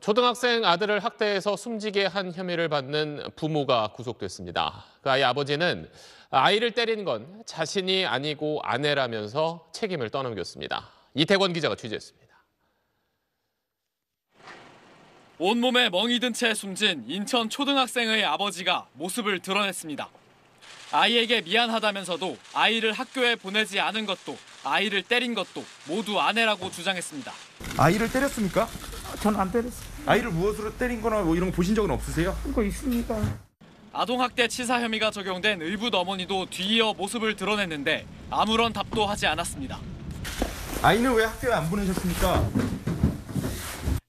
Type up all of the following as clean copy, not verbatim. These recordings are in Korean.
초등학생 아들을 학대해서 숨지게 한 혐의를 받는 부모가 구속됐습니다. 그 아이 아버지는 아이를 때린 건 자신이 아니고 아내라면서 책임을 떠넘겼습니다. 이태권 기자가 취재했습니다. 온몸에 멍이 든 채 숨진 인천 초등학생의 아버지가 모습을 드러냈습니다. 아이에게 미안하다면서도 아이를 학교에 보내지 않은 것도 아이를 때린 것도 모두 아내라고 주장했습니다. 아이를 때렸습니까? 전 안 때렸어요. 아이를 무엇으로 때린 거나 뭐 이런 거 보신 적은 없으세요? 그거 있습니다. 아동학대 치사 혐의가 적용된 의붓 어머니도 뒤이어 모습을 드러냈는데 아무런 답도 하지 않았습니다. 아이는 왜 학교에 안 보내셨습니까?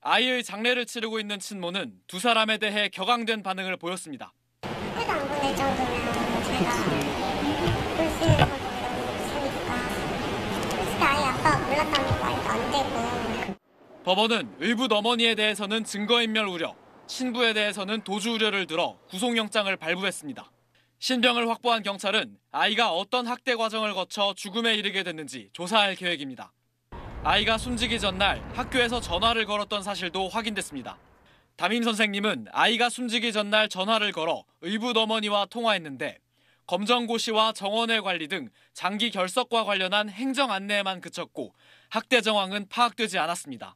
아이의 장례를 치르고 있는 친모는 두 사람에 대해 격앙된 반응을 보였습니다. 학교도 안 보낼 정도면 제가 볼 수 있는 걸 보내는 게 아예 아빠가 몰랐다는 말도 안 되고. 법원은 의붓 어머니에 대해서는 증거인멸 우려, 신부에 대해서는 도주 우려를 들어 구속영장을 발부했습니다. 신병을 확보한 경찰은 아이가 어떤 학대 과정을 거쳐 죽음에 이르게 됐는지 조사할 계획입니다. 아이가 숨지기 전날 학교에서 전화를 걸었던 사실도 확인됐습니다. 담임 선생님은 아이가 숨지기 전날 전화를 걸어 의붓 어머니와 통화했는데 검정고시와 정원의 관리 등 장기 결석과 관련한 행정 안내에만 그쳤고 학대 정황은 파악되지 않았습니다.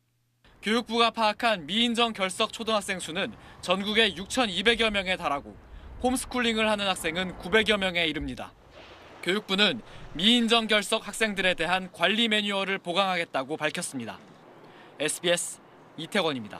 교육부가 파악한 미인정 결석 초등학생 수는 전국에 6,200여 명에 달하고 홈스쿨링을 하는 학생은 900여 명에 이릅니다. 교육부는 미인정 결석 학생들에 대한 관리 매뉴얼을 보강하겠다고 밝혔습니다. SBS 이태권입니다.